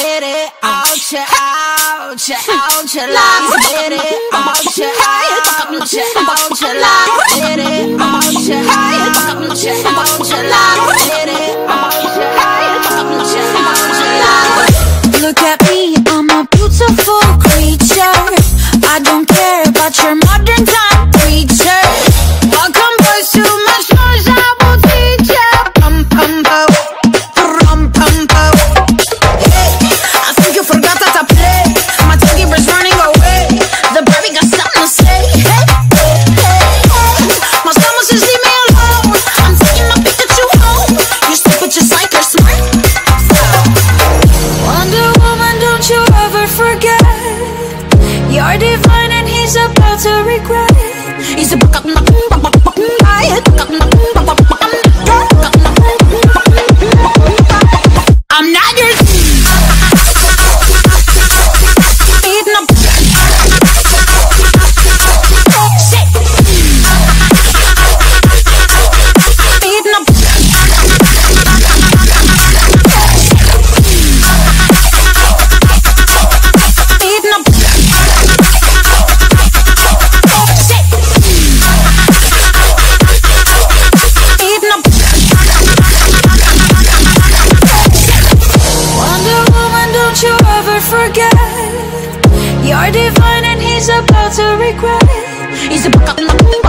get it out your, out your lungs. Get it out your lungs. Get it out your lungs. Get it out your lungs. Look at me, I'm a beautiful creature. I don't care about your modern time preacher. I'll come boys to my shores, I will teach ya. Pum pum po, rum pum po. Hey, I think you forgot that I play. My tongue is running away. The baby got something to say. Hey, hey, hey, hey. My stomach says leave me alone. I'm taking my Pikachu home. You stupid just like you're smart. Wonder Woman, don't you ever forget. You're divine and he's about to regret. He's about to regret. I'm not your forget. You're divine and he's about to regret it. He's about to